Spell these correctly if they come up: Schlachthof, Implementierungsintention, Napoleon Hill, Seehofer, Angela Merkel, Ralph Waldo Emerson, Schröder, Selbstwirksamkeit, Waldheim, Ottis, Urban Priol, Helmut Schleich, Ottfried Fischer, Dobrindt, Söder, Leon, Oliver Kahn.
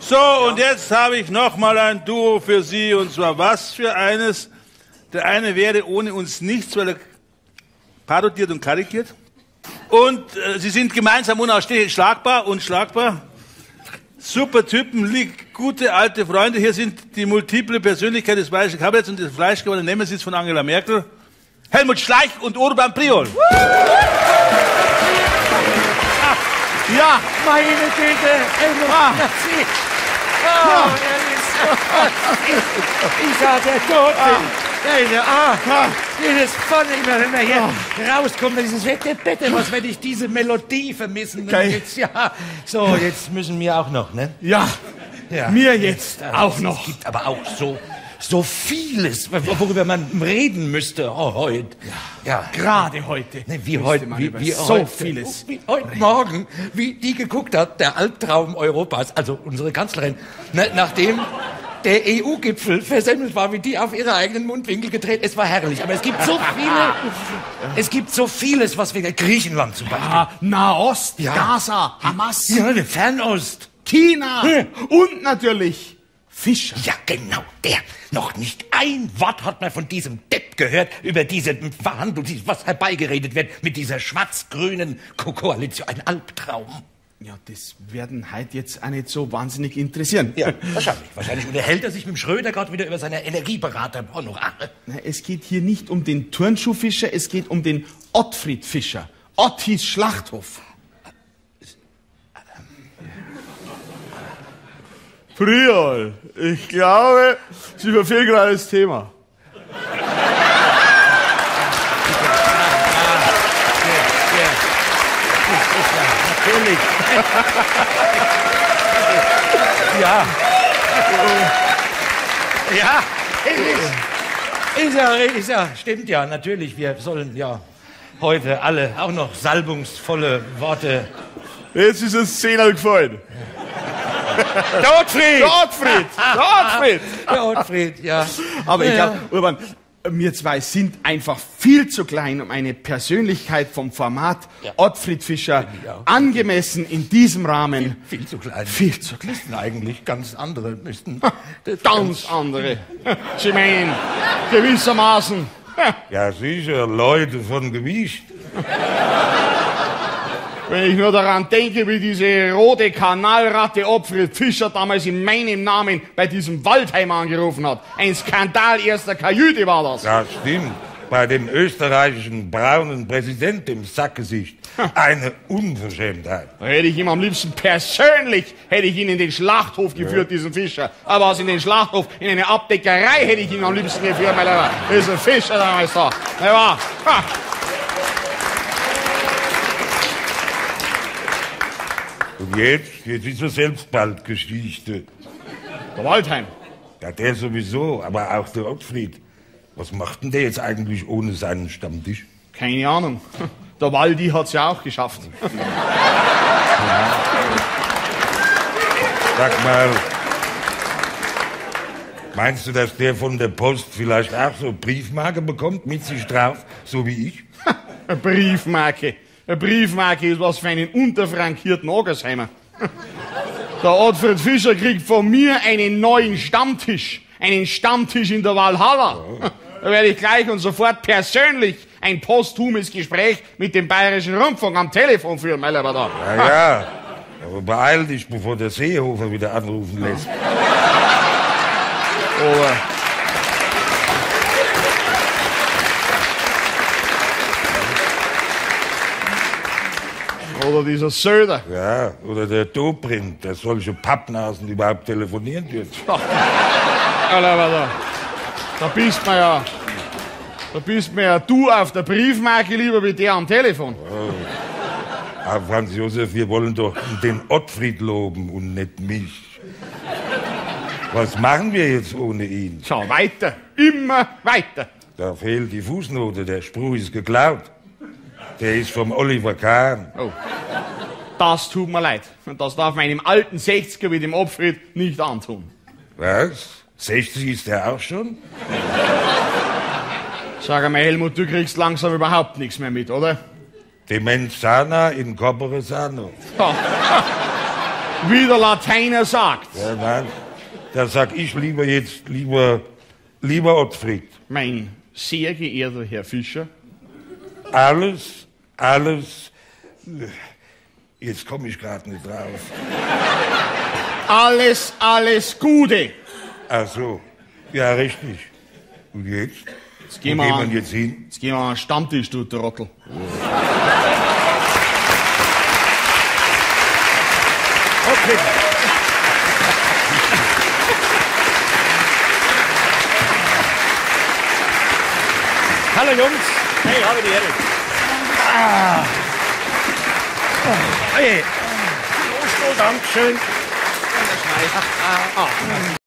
So, und jetzt habe ich nochmal ein Duo für Sie, und zwar was für eines. Der eine wäre ohne uns nichts, weil er parodiert und karikiert. Und sie sind gemeinsam unausstehlich schlagbar und schlagbar. Super Typen, gute alte Freunde. Hier sind die multiple Persönlichkeit des bayerischen Kabinetts und des fleischgewordenen Nemesitz von Angela Merkel, Helmut Schleich und Urban Priol. Ja, meine Güte, Helmut, merci. Oh, ich sah der Tod. Dieses Pfanne, wenn wir hier rauskommen, dieses Wettebette, was werde ich diese Melodie vermissen? Okay. Jetzt, so, jetzt müssen wir auch noch, ne? Ja. Mir jetzt auch noch. Es gibt aber auch so vieles, worüber man reden müsste heute. Gerade heute. Ne, wie heute, wie so heute, vieles. Wie heute Morgen, wie die geguckt hat, der Albtraum Europas, also unsere Kanzlerin, ne, nachdem der EU-Gipfel versemmelt war, wie die auf ihre eigenen Mundwinkel gedreht. Es war herrlich, aber es gibt so viele, es gibt so vieles, was wir, Griechenland zum Beispiel. Nahost, Gaza, Hamas. Fernost. China. Und natürlich Fischer. Ja, genau, der. Noch nicht ein Wort hat man von diesem Depp gehört über diese Verhandlung, was herbeigeredet wird mit dieser schwarz-grünen Koalition. Ein Albtraum. Ja, das werden halt jetzt auch nicht so wahnsinnig interessieren. Ja, wahrscheinlich. Wahrscheinlich unterhält er sich mit dem Schröder gerade wieder über seine Energieberater-Honorare. Es geht hier nicht um den Turnschuhfischer, es geht um den Ottfried Fischer. Ottis Schlachthof. Priol, ich glaube, Sie verfehlen gerade das Thema. Natürlich. Ja, stimmt ja, natürlich. Wir sollen ja heute alle auch noch salbungsvolle Worte. Jetzt ist es 10 gefallen. Der Ottfried, ja. Aber ich glaube, Urban, wir zwei sind einfach viel zu klein, um eine Persönlichkeit vom Format Ottfried Fischer angemessen in diesem Rahmen. Viel zu klein. Viel zu klein. Eigentlich ganz andere müssten. Ganz andere. Sie meinen, gewissermaßen. Ja, sicher, Leute von Gewicht. Wenn ich nur daran denke, wie diese rote Kanalratte Ottfried Fischer damals in meinem Namen bei diesem Waldheim angerufen hat. Ein Skandal erster Kajüte war das. Ja, stimmt. Bei dem österreichischen braunen Präsident im Sackgesicht. Eine Unverschämtheit. Da hätte ich ihm am liebsten persönlich, hätte ich ihn in den Schlachthof geführt, diesen Fischer. Aber aus in den Schlachthof, in eine Abdeckerei hätte ich ihn am liebsten geführt, weil er war. Ist ein Fischer damals da. Er war. Und jetzt ist er selbst bald Geschichte. Der Waldheim. Ja, der sowieso, aber auch der Ottfried. Was macht denn der jetzt eigentlich ohne seinen Stammtisch? Keine Ahnung. Der Waldi hat's ja auch geschafft. Ja. Sag mal, meinst du, dass der von der Post vielleicht auch so Briefmarke bekommt, mit sich drauf, so wie ich? Briefmarke. Eine Briefmarke ist was für einen unterfrankierten Ogersheimer. Der Ottfried Fischer kriegt von mir einen neuen Stammtisch. Einen Stammtisch in der Walhalla. Oh. Da werde ich gleich und sofort persönlich ein posthumes Gespräch mit dem bayerischen Rundfunk am Telefon führen, mein Lieber. Ja, aber beeil dich, bevor der Seehofer wieder anrufen lässt. Oh. Oder dieser Söder. Ja, oder der Dobrindt, der solche Pappnasen überhaupt telefonieren dürfen. Da bist man ja. Da bist man ja du auf der Briefmarke lieber wie der am Telefon. Oh. Aber Franz Josef, wir wollen doch den Ottfried loben und nicht mich. Was machen wir jetzt ohne ihn? Schau, weiter. Immer weiter. Da fehlt die Fußnote, der Spruch ist geklaut. Der ist vom Oliver Kahn. Oh. Das tut mir leid. Das darf man einem alten 60er wie dem Ottfried nicht antun. Was? 60 ist der auch schon? Sag einmal, Helmut, du kriegst langsam überhaupt nichts mehr mit, oder? Demenz sana in corpore sano. wie der Lateiner sagt. Ja, nein, da sag ich lieber jetzt, lieber Ottfried. Mein sehr geehrter Herr Fischer. Alles, jetzt komme ich gerade nicht drauf. Alles Gute. Ach so, ja, richtig. Und jetzt? Jetzt gehen wir an den Stammtisch, du Trottel. Oh. Okay. Hallo Jungs. Hey, habe die Ehre. Ah. Oh, hey. Dankeschön. Ah.